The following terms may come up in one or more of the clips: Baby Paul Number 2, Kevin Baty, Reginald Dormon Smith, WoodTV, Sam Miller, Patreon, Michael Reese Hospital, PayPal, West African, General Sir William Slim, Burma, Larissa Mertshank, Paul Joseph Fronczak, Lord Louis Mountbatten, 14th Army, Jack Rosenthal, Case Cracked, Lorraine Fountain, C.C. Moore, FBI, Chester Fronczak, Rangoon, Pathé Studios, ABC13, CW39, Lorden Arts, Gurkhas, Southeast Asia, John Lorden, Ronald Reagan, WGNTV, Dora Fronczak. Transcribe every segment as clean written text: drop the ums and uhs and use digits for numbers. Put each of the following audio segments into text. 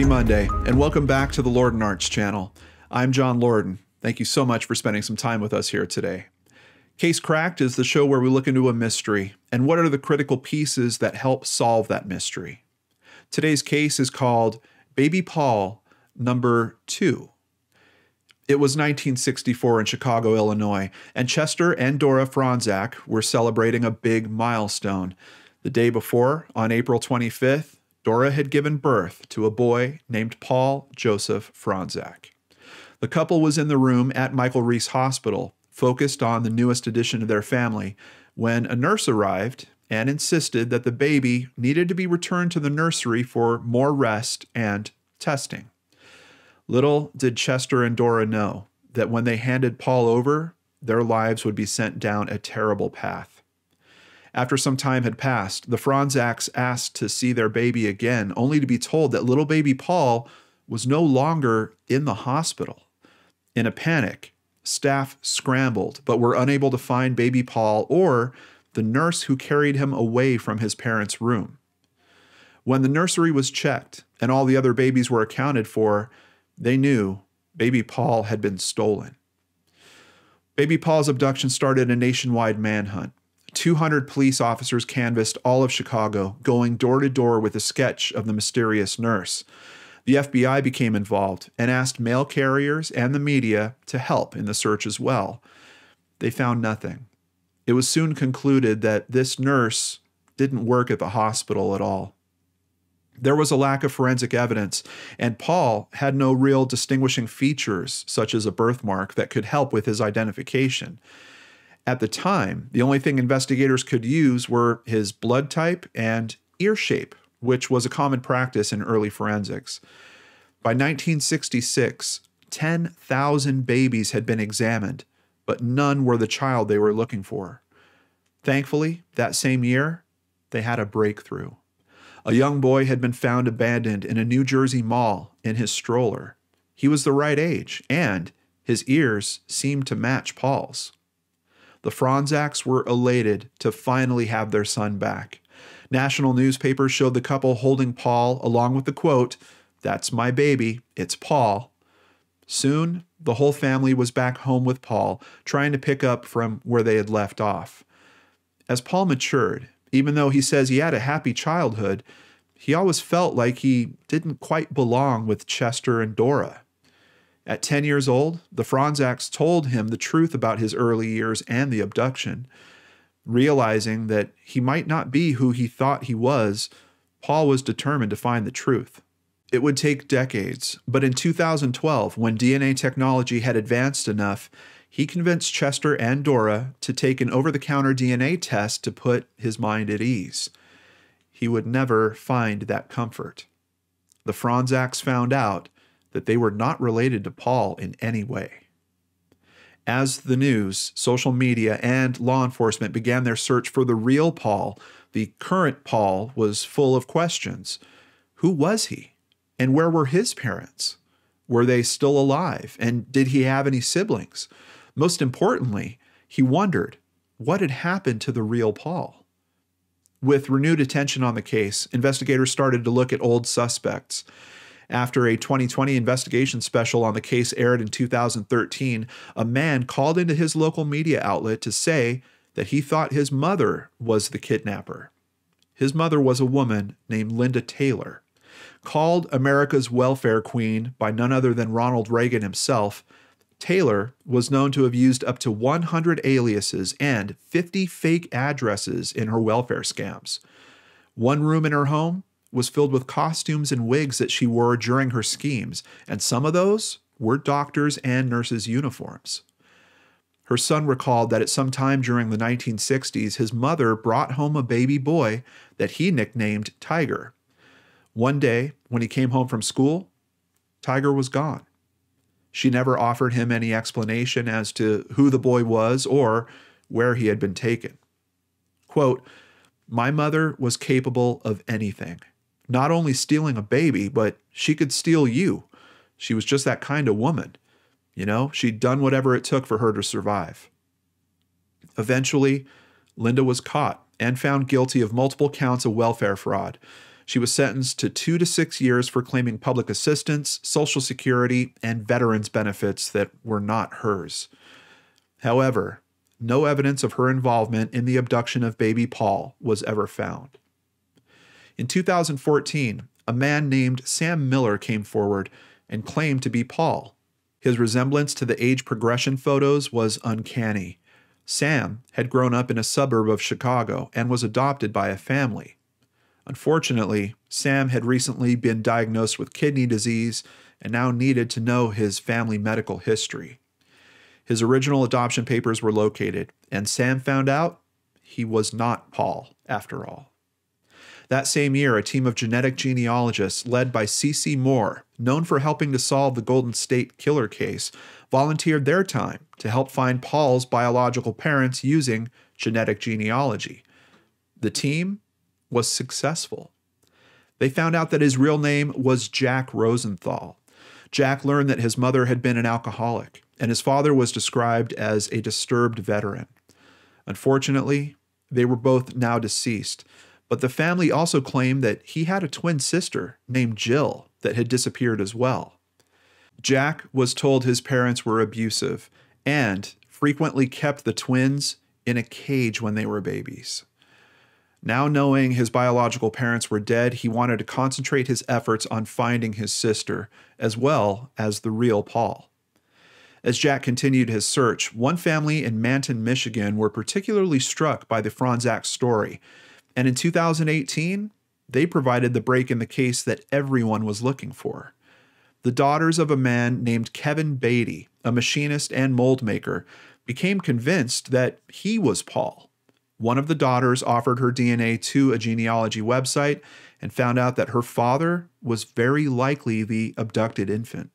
Happy Monday, and welcome back to the Lorden Arts channel. I'm John Lorden. Thank you so much for spending some time with us here today. Case Cracked is the show where we look into a mystery and what are the critical pieces that help solve that mystery. Today's case is called Baby Paul Number 2. It was 1964 in Chicago, Illinois, and Chester and Dora Fronczak were celebrating a big milestone. The day before, on April 25th, Dora had given birth to a boy named Paul Joseph Fronczak. The couple was in the room at Michael Reese Hospital, focused on the newest addition to their family, when a nurse arrived and insisted that the baby needed to be returned to the nursery for more rest and testing. Little did Chester and Dora know that when they handed Paul over, their lives would be sent down a terrible path. After some time had passed, the Fronczaks asked to see their baby again, only to be told that little baby Paul was no longer in the hospital. In a panic, staff scrambled, but were unable to find baby Paul or the nurse who carried him away from his parents' room. When the nursery was checked and all the other babies were accounted for, they knew baby Paul had been stolen. Baby Paul's abduction started a nationwide manhunt. 200 police officers canvassed all of Chicago, going door to door with a sketch of the mysterious nurse. The FBI became involved and asked mail carriers and the media to help in the search as well. They found nothing. It was soon concluded that this nurse didn't work at the hospital at all. There was a lack of forensic evidence, and Paul had no real distinguishing features, such as a birthmark, that could help with his identification. At the time, the only thing investigators could use were his blood type and ear shape, which was a common practice in early forensics. By 1966, 10,000 babies had been examined, but none were the child they were looking for. Thankfully, that same year, they had a breakthrough. A young boy had been found abandoned in a New Jersey mall in his stroller. He was the right age, and his ears seemed to match Paul's. The Fronczaks were elated to finally have their son back. National newspapers showed the couple holding Paul, along with the quote, "That's my baby, it's Paul." Soon, the whole family was back home with Paul, trying to pick up from where they had left off. As Paul matured, even though he says he had a happy childhood, he always felt like he didn't quite belong with Chester and Dora. At 10 years old, the Fronczaks told him the truth about his early years and the abduction. Realizing that he might not be who he thought he was, Paul was determined to find the truth. It would take decades, but in 2012, when DNA technology had advanced enough, he convinced Chester and Dora to take an over-the-counter DNA test to put his mind at ease. He would never find that comfort. The Fronczaks found out that they were not related to Paul in any way. As the news, social media, and law enforcement began their search for the real Paul, the current Paul was full of questions. Who was he? And where were his parents? Were they still alive? And did he have any siblings? Most importantly, he wondered what had happened to the real Paul. With renewed attention on the case, investigators started to look at old suspects. After a 2020 investigation special on the case aired in 2013, a man called into his local media outlet to say that he thought his mother was the kidnapper. His mother was a woman named Linda Taylor, called America's welfare queen by none other than Ronald Reagan himself. Taylor was known to have used up to 100 aliases and 50 fake addresses in her welfare scams. One room in her home was filled with costumes and wigs that she wore during her schemes, and some of those were doctors' and nurses' uniforms. Her son recalled that at some time during the 1960s, his mother brought home a baby boy that he nicknamed Tiger. One day, when he came home from school, Tiger was gone. She never offered him any explanation as to who the boy was or where he had been taken. Quote, "My mother was capable of anything. Not only stealing a baby, but she could steal you. She was just that kind of woman. You know, she'd done whatever it took for her to survive." Eventually, Linda was caught and found guilty of multiple counts of welfare fraud. She was sentenced to 2 to 6 years for claiming public assistance, Social Security, and veterans benefits that were not hers. However, no evidence of her involvement in the abduction of baby Paul was ever found. In 2014, a man named Sam Miller came forward and claimed to be Paul. His resemblance to the age progression photos was uncanny. Sam had grown up in a suburb of Chicago and was adopted by a family. Unfortunately, Sam had recently been diagnosed with kidney disease and now needed to know his family medical history. His original adoption papers were located, and Sam found out he was not Paul, after all. That same year, a team of genetic genealogists led by C.C. Moore, known for helping to solve the Golden State Killer case, volunteered their time to help find Paul's biological parents using genetic genealogy. The team was successful. They found out that his real name was Jack Rosenthal. Jack learned that his mother had been an alcoholic, and his father was described as a disturbed veteran. Unfortunately, they were both now deceased. But the family also claimed that he had a twin sister named Jill that had disappeared as well. Jack was told his parents were abusive and frequently kept the twins in a cage when they were babies. Now knowing his biological parents were dead, he wanted to concentrate his efforts on finding his sister, as well as the real Paul. As Jack continued his search, one family in Manton, Michigan were particularly struck by the Fronczak story. And in 2018, they provided the break in the case that everyone was looking for. The daughters of a man named Kevin Baty, a machinist and mold maker, became convinced that he was Paul. One of the daughters offered her DNA to a genealogy website and found out that her father was very likely the abducted infant.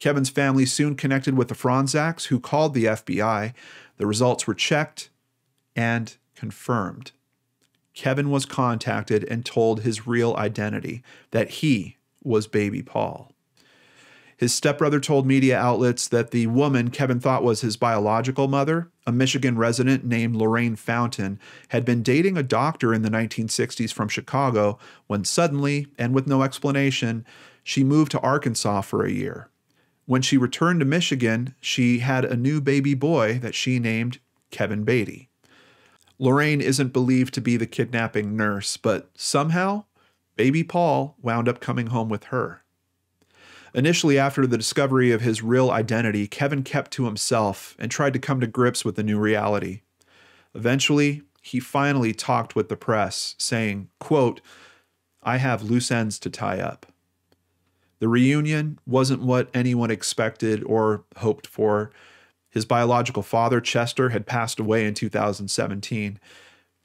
Kevin's family soon connected with the Fronczaks, who called the FBI. The results were checked and confirmed. Kevin was contacted and told his real identity, that he was baby Paul. His stepbrother told media outlets that the woman Kevin thought was his biological mother, a Michigan resident named Lorraine Fountain, had been dating a doctor in the 1960s from Chicago when suddenly, and with no explanation, she moved to Arkansas for a year. When she returned to Michigan, she had a new baby boy that she named Kevin Baty. Lorraine isn't believed to be the kidnapping nurse, but somehow, baby Paul wound up coming home with her. Initially, after the discovery of his real identity, Kevin kept to himself and tried to come to grips with the new reality. Eventually, he finally talked with the press, saying, quote, "I have loose ends to tie up." The reunion wasn't what anyone expected or hoped for. His biological father, Chester, had passed away in 2017.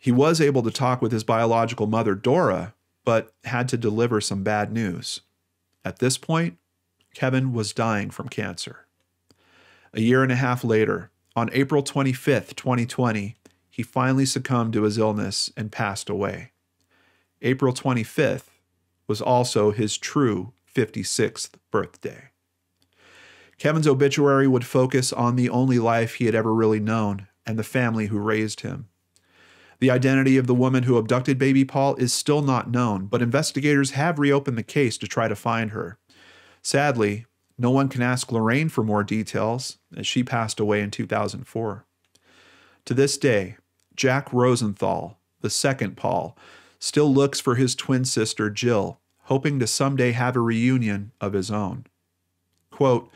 He was able to talk with his biological mother, Dora, but had to deliver some bad news. At this point, Kevin was dying from cancer. A year and a half later, on April 25th, 2020, he finally succumbed to his illness and passed away. April 25th was also his true 56th birthday. Kevin's obituary would focus on the only life he had ever really known and the family who raised him. The identity of the woman who abducted baby Paul is still not known, but investigators have reopened the case to try to find her. Sadly, no one can ask Lorraine for more details, as she passed away in 2004. To this day, Jack Rosenthal, the second Paul, still looks for his twin sister Jill, hoping to someday have a reunion of his own. Quote,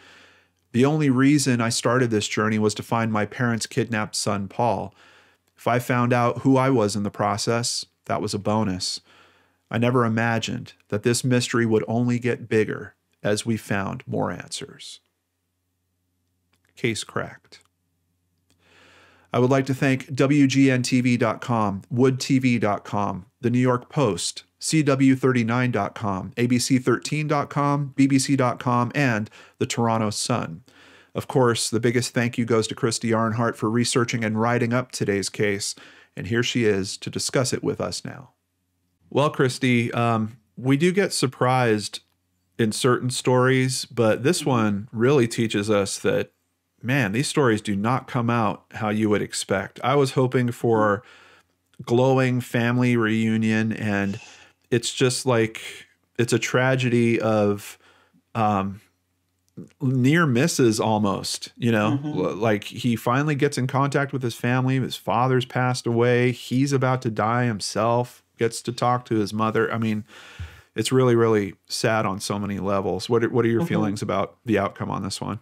"The only reason I started this journey was to find my parents' kidnapped son, Paul. If I found out who I was in the process, that was a bonus. I never imagined that this mystery would only get bigger as we found more answers." Case Cracked. I would like to thank WGNTV.com, WoodTV.com, The New York Post, CW39.com, ABC13.com, BBC.com, and the Toronto Sun. Of course, the biggest thank you goes to Christy Arnhart for researching and writing up today's case, and here she is to discuss it with us now. Well, Christy, we do get surprised in certain stories, but this one really teaches us that, man, these stories do not come out how you would expect. I was hoping for glowing family reunion, and it's just like, it's a tragedy of near misses almost, you know, mm-hmm. Like he finally gets in contact with his family. His father's passed away. He's about to die himself, gets to talk to his mother. I mean, it's really, really sad on so many levels. What are your mm-hmm. feelings about the outcome on this one?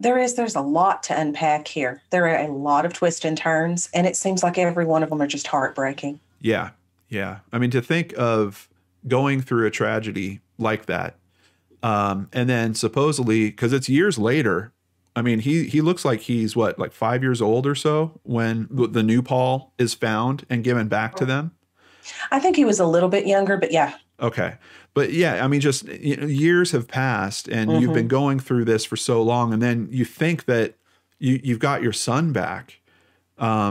There's a lot to unpack here. There are a lot of twists and turns, and it seems like every one of them are just heartbreaking. Yeah, yeah. I mean, to think of going through a tragedy like that, and then supposedly, because it's years later, I mean, he looks like he's, what, like 5 years old or so when the new Paul is found and given back to them? I think he was a little bit younger, but yeah. Okay. But yeah, I mean, just, you know, years have passed and mm-hmm. you've been going through this for so long. And then you think that you've got your son back. I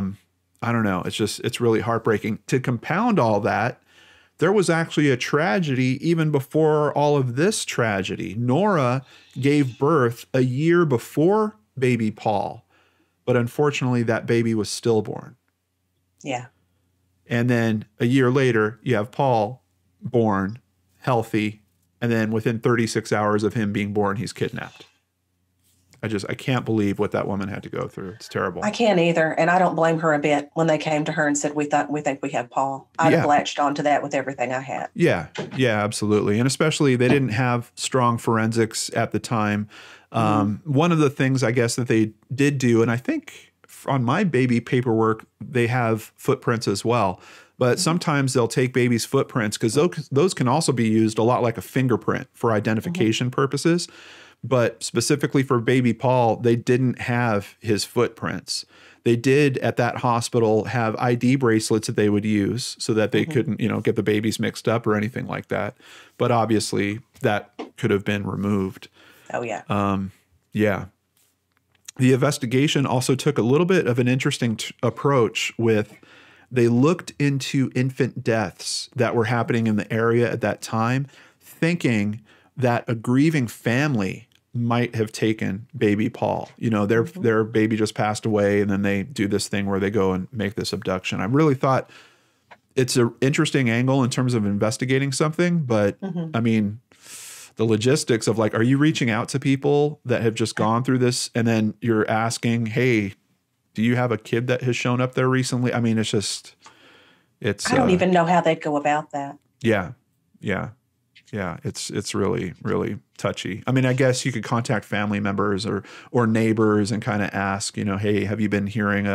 don't know. It's just, it's really heartbreaking. To compound all that, there was actually a tragedy even before all of this tragedy. Nora gave birth a year before baby Paul, but unfortunately that baby was stillborn. Yeah. And then a year later, you have Paul born healthy, and then within 36 hours of him being born, he's kidnapped. I can't believe what that woman had to go through. It's terrible. I can't either, and I don't blame her a bit when they came to her and said, we think we have Paul. I'd have latched onto that with everything I had. Yeah, yeah, absolutely. And especially they didn't have strong forensics at the time. One of the things I guess that they did do, and I think on my baby paperwork, they have footprints as well. But sometimes they'll take babies' footprints because those can also be used a lot like a fingerprint for identification mm-hmm. purposes. But specifically for baby Paul, they didn't have his footprints. They did at that hospital have ID bracelets that they would use so that they mm-hmm. couldn't, you know, get the babies mixed up or anything like that. But obviously that could have been removed. Oh, yeah. Yeah. The investigation also took a little bit of an interesting approach with... They looked into infant deaths that were happening in the area at that time, thinking that a grieving family might have taken baby Paul. You know, their baby just passed away, and then they do this thing where they go and make this abduction. I really thought it's an interesting angle in terms of investigating something, but I mean, the logistics of like, are you reaching out to people that have just gone through this, and then you're asking, hey, do you have a kid that has shown up there recently? I mean, it's just, it's. I don't even know how they'd go about that. Yeah, yeah, yeah. It's really, really touchy. I mean, I guess you could contact family members or neighbors and kind of ask, you know, hey, have you been hearing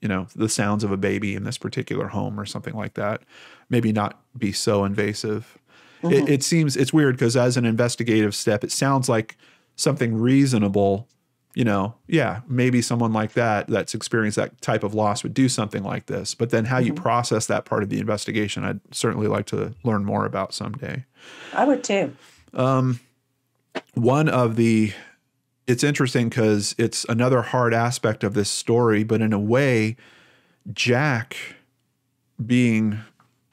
the sounds of a baby in this particular home or something like that? Maybe not be so invasive. Mm-hmm. It seems it's weird because as an investigative step, it sounds like something reasonable. You know, yeah, maybe someone like that that's experienced that type of loss would do something like this. But then how you process that part of the investigation, I'd certainly like to learn more about someday. I would too. It's interesting because it's another hard aspect of this story, but in a way, Jack being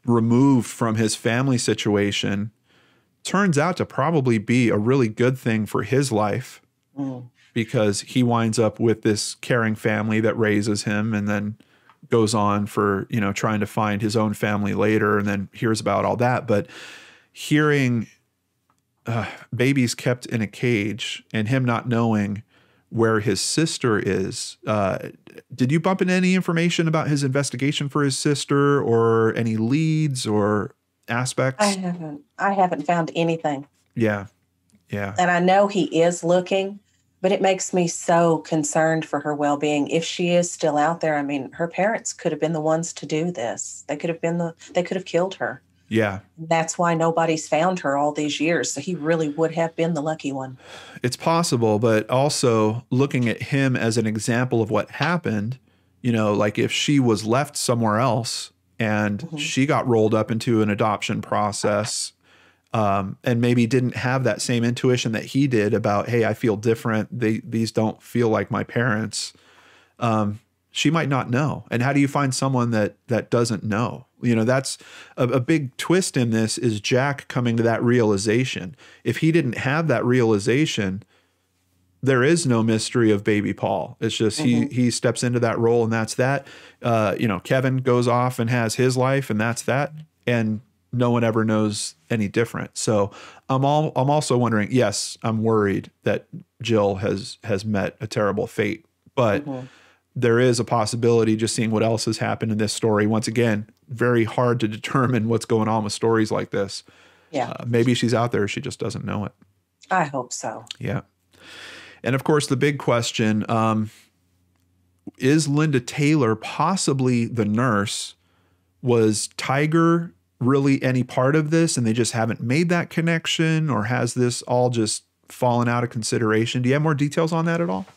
removed from his family situation turns out to probably be a really good thing for his life. Mm. Because he winds up with this caring family that raises him and then goes on for, you know, trying to find his own family later and then hears about all that. But hearing babies kept in a cage and him not knowing where his sister is, did you bump into any information about his investigation for his sister or any leads or aspects? I haven't found anything. Yeah, yeah. And I know he is looking. But it makes me so concerned for her well-being. If she is still out there, I mean, her parents could have been the ones to do this. They could have killed her. Yeah. That's why nobody's found her all these years. So he really would have been the lucky one. It's possible, but also looking at him as an example of what happened, you know, like if she was left somewhere else and she got rolled up into an adoption process. And maybe didn't have that same intuition that he did about, hey, I feel different. These don't feel like my parents. She might not know. And how do you find someone that doesn't know? You know, that's a big twist in this is Jack coming to that realization. If he didn't have that realization, there is no mystery of baby Paul. It's just he steps into that role and that's that. You know, Kevin goes off and has his life and that's that. And no one ever knows any different. So I'm also wondering, yes, I'm worried that Jill has met a terrible fate, but there is a possibility, just seeing what else has happened in this story. Once again, very hard to determine what's going on with stories like this. Yeah. Maybe she's out there. She just doesn't know it. I hope so. Yeah. And of course, the big question, is Linda Taylor possibly the nurse? Was Tiger really any part of this and they just haven't made that connection, or has this all just fallen out of consideration? Do you have more details on that at all?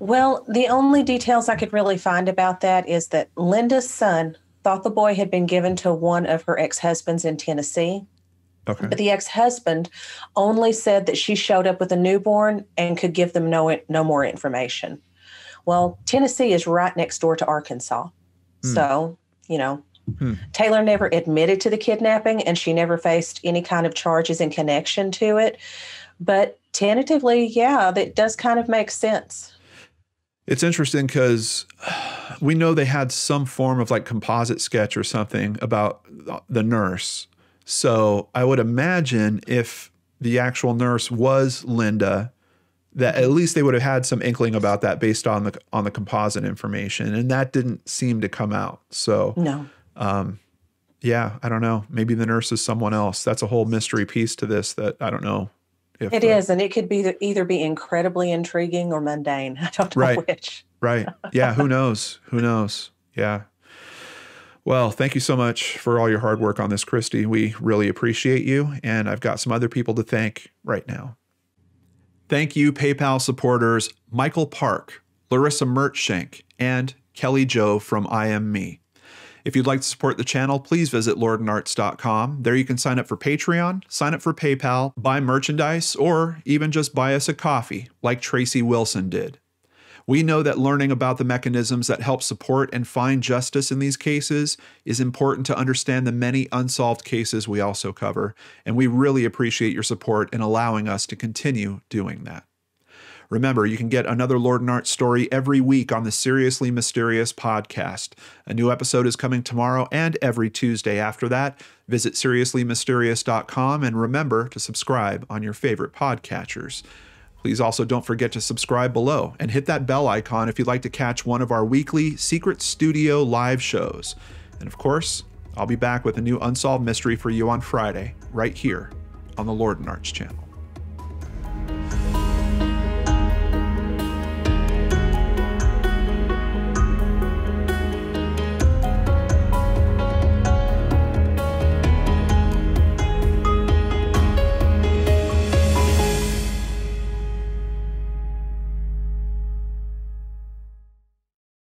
Well, the only details I could really find about that is that Linda's son thought the boy had been given to one of her ex-husbands in Tennessee. Okay. But the ex-husband only said that she showed up with a newborn and could give them no more information. Well, Tennessee is right next door to Arkansas. So, you know, Taylor never admitted to the kidnapping and she never faced any kind of charges in connection to it. But tentatively, yeah, that does kind of make sense. It's interesting because we know they had some form of like composite sketch or something about the nurse. So I would imagine if the actual nurse was Linda, that at least they would have had some inkling about that based on the composite information. And that didn't seem to come out. So no. Yeah, I don't know. Maybe the nurse is someone else. That's a whole mystery piece to this that I don't know. If it is, and it could be either be incredibly intriguing or mundane. I don't know which. Right. Yeah. Who knows? Who knows? Yeah. Well, thank you so much for all your hard work on this, Christy. We really appreciate you. And I've got some other people to thank right now. Thank you, PayPal supporters Michael Park, Larissa Mertshank, and Kelly Joe from I Am Me. If you'd like to support the channel, please visit LordenArts.com. There you can sign up for Patreon, sign up for PayPal, buy merchandise, or even just buy us a coffee, like Tracy Wilson did. We know that learning about the mechanisms that help support and find justice in these cases is important to understand the many unsolved cases we also cover, and we really appreciate your support in allowing us to continue doing that. Remember, you can get another Lorden Arts story every week on the Seriously Mysterious podcast. A new episode is coming tomorrow and every Tuesday after that. Visit SeriouslyMysterious.com and remember to subscribe on your favorite podcatchers. Please also don't forget to subscribe below and hit that bell icon if you'd like to catch one of our weekly Secret Studio live shows. And of course, I'll be back with a new unsolved mystery for you on Friday, right here on the Lorden Arts channel.